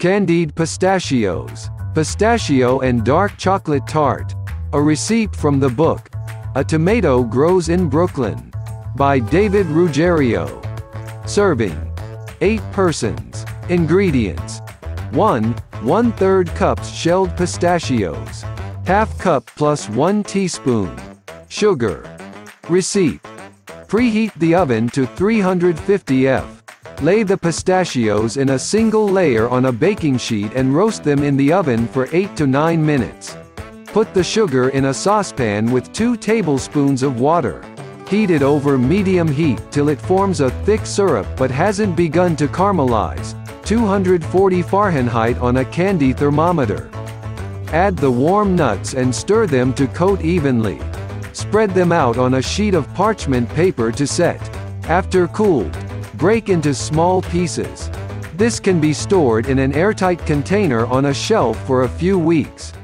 Candied pistachios, pistachio and dark chocolate tart. A receipt from the book, A Tomato Grows in Brooklyn, by David Ruggerio. Serving, 8 persons. Ingredients, 1 1/3 cups shelled pistachios, half cup plus 1 teaspoon sugar. Receipt. Preheat the oven to 350°F. Lay the pistachios in a single layer on a baking sheet and roast them in the oven for 8 to 9 minutes. Put the sugar in a saucepan with 2 tablespoons of water. Heat it over medium heat till it forms a thick syrup but hasn't begun to caramelize, 240 Fahrenheit on a candy thermometer. Add the warm nuts and stir them to coat evenly. Spread them out on a sheet of parchment paper to set. After cooled, break into small pieces. This can be stored in an airtight container on a shelf for a few weeks.